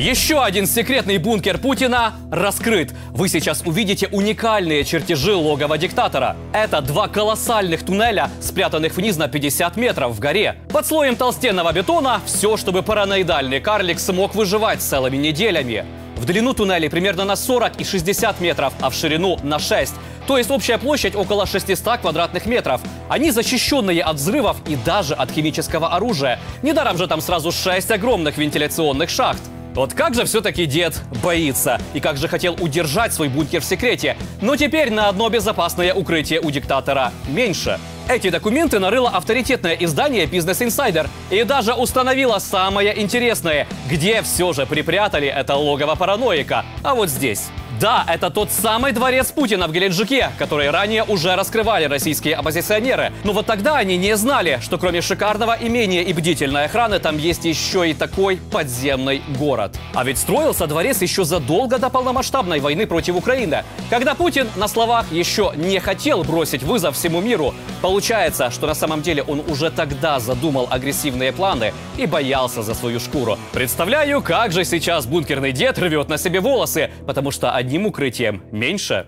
Еще один секретный бункер Путина раскрыт. Вы сейчас увидите уникальные чертежи логова диктатора. Это два колоссальных туннеля, спрятанных вниз на 50 метров в горе. Под слоем толстенного бетона все, чтобы параноидальный карлик смог выживать целыми неделями. В длину туннелей примерно на 40 и 60 метров, а в ширину на 6. То есть общая площадь около 600 квадратных метров. Они защищенные от взрывов и даже от химического оружия. Недаром же там сразу 6 огромных вентиляционных шахт. Вот как же все-таки дед боится. И как же хотел удержать свой бункер в секрете. Но теперь на одно безопасное укрытие у диктатора меньше. Эти документы нарыло авторитетное издание Business Insider и даже установило самое интересное, где все же припрятали это логово параноика. А вот здесь. Да, это тот самый дворец Путина в Геленджике, который ранее уже раскрывали российские оппозиционеры. Но вот тогда они не знали, что кроме шикарного имения и бдительной охраны, там есть еще и такой подземный город. А ведь строился дворец еще задолго до полномасштабной войны против Украины, когда Путин на словах еще не хотел бросить вызов всему миру. Получается, что на самом деле он уже тогда задумал агрессивные планы и боялся за свою шкуру. Представляю, как же сейчас бункерный дед рвет на себе волосы, потому что одним укрытием меньше.